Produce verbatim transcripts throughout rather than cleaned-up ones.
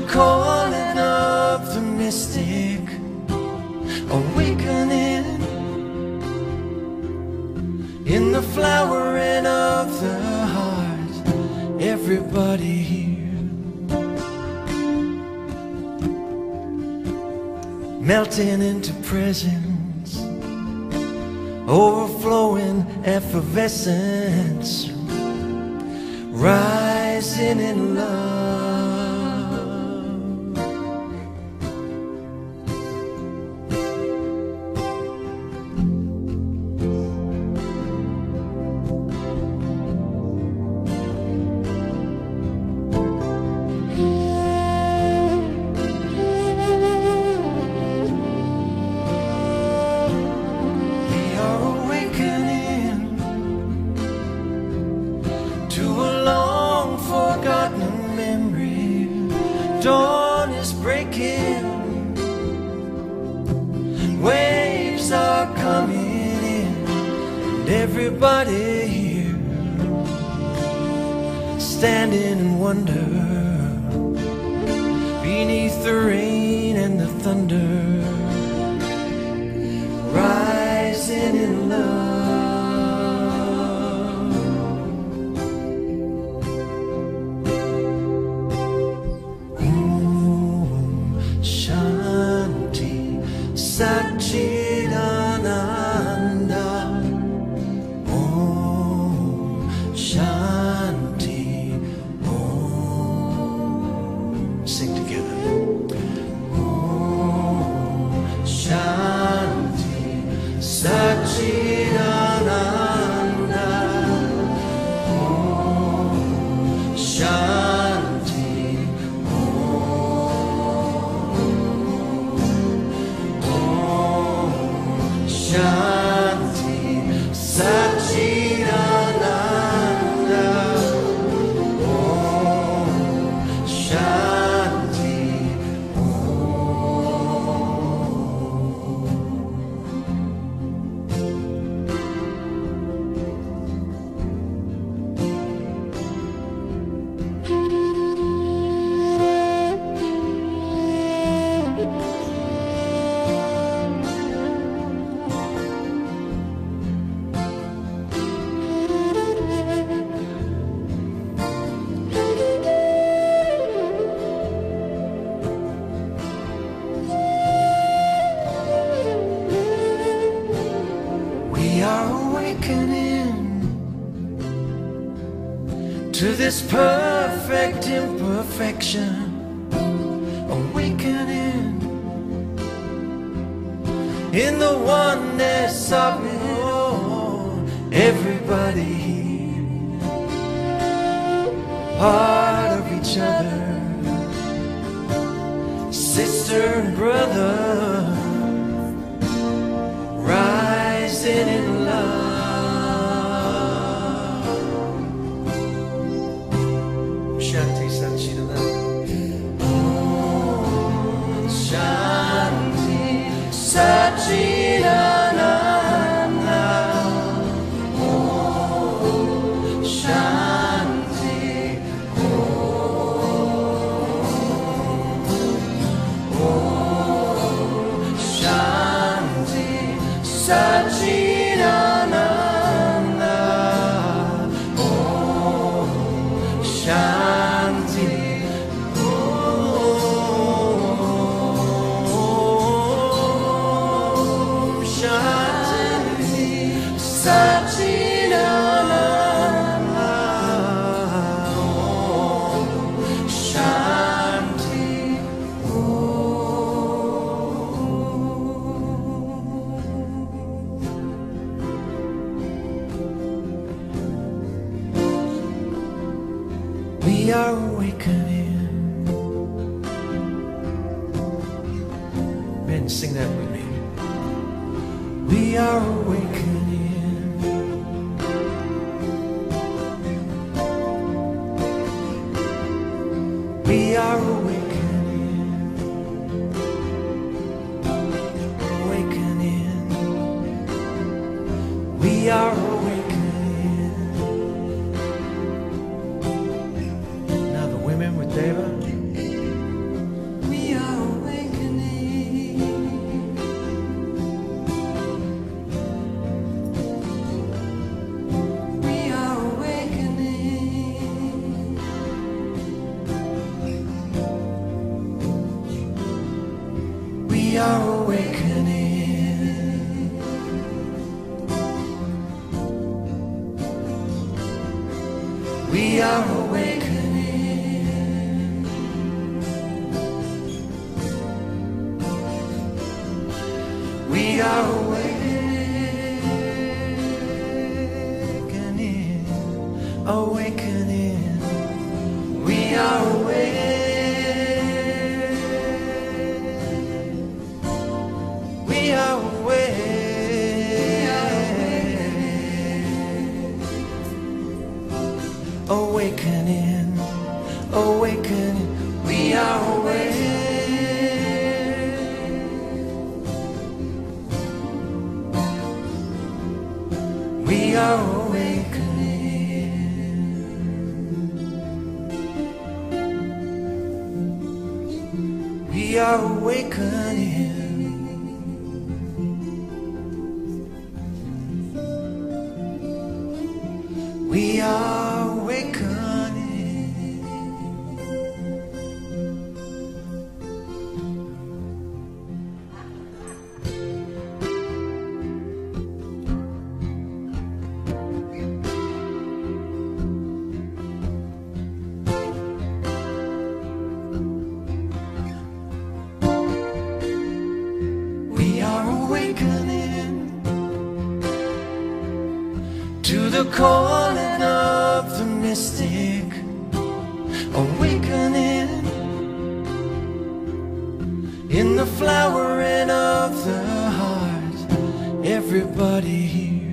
the calling of the mystic awakening. In the flowering of the heart, everybody here melting into presence, overflowing effervescence, rising in love. We are awakening to a forgotten memory. Dawn is breaking, and waves are coming in, and everybody here standing in wonder beneath the rain and the thunder, rising in love. Shanti, Sacchi, Ananda. Om Shanti, Om. Sing together. Om Shanti, Sacchi, Ananda. Om Shanti. Shanti, Sacchi, Ananda. Om Shanti, Om. To this perfect imperfection, awakening in the oneness of it all. Everybody here, part of each other, sister and brother, rising in love. Shanti, Sacchi, Ananda. Om Shanti, Sacchi, Ananda. Om Shanti, Om. Om Shanti, Sacchi, Ananda. Om Shanti. We are awakening. Men, sing that with me. We are awakening. We are awakening. Awakening. We are awakening. Deva. we are awakening. We are awakening, awakening. We are awake. We are awake. Awakening, awakening, we are awake. We are awakening. We are awakening. We are awakening to the calling of the mystic, awakening in the flowering of the heart. Everybody here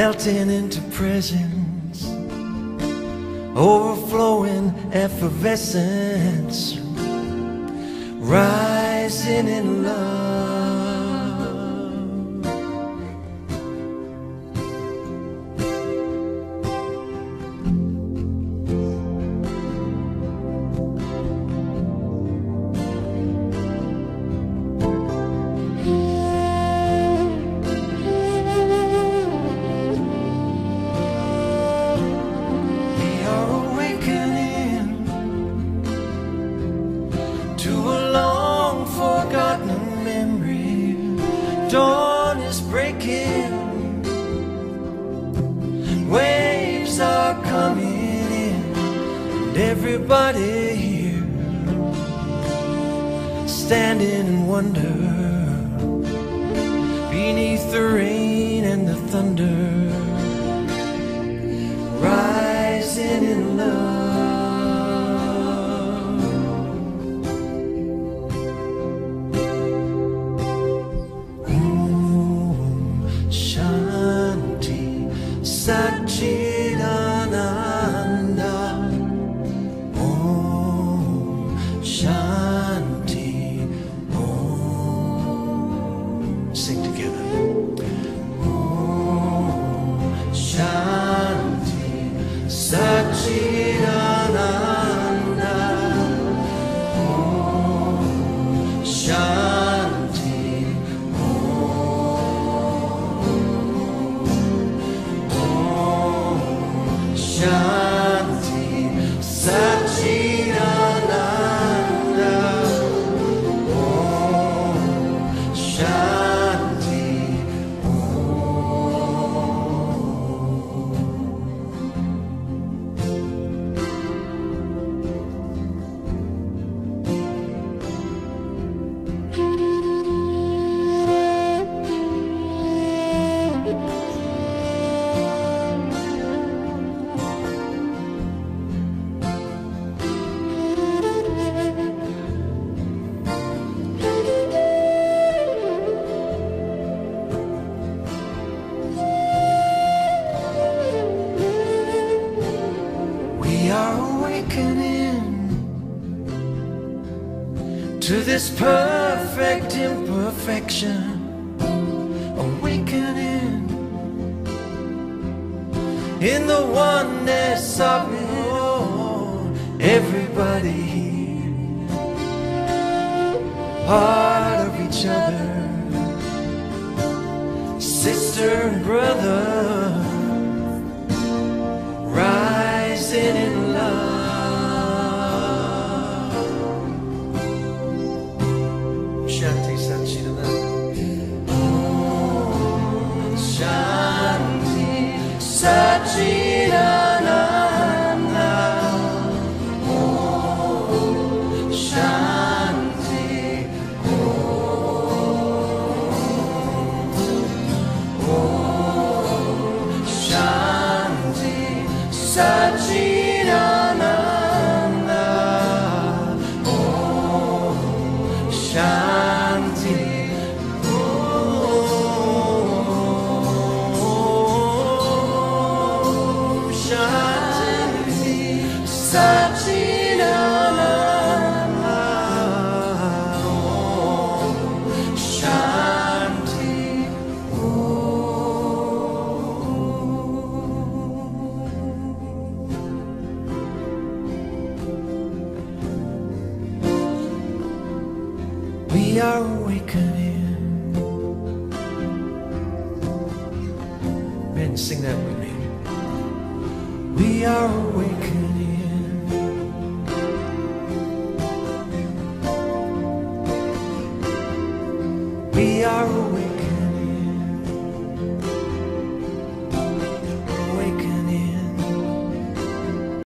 melting into presence, overflowing effervescence, rising in love. We are awakening to a forgotten memory. Dawn is breaking, waves are coming in, and everybody here standing in wonder beneath the rain and the thunder, rising in love. Shanti, Sacchi, Ananda. Om Shanti, Om. Sing together. Om Shanti, Sacchi, Ananda. Om Shanti. Shanti, Sacchi, Ananda. Om Shanti, Om. To this perfect imperfection, awakening in the oneness of it all. Everybody here, part of each other, sister and brother, rising in love. Shanti, Sacchi, Ananda. Om Shanti. that we made. We are awakening. We are awakening.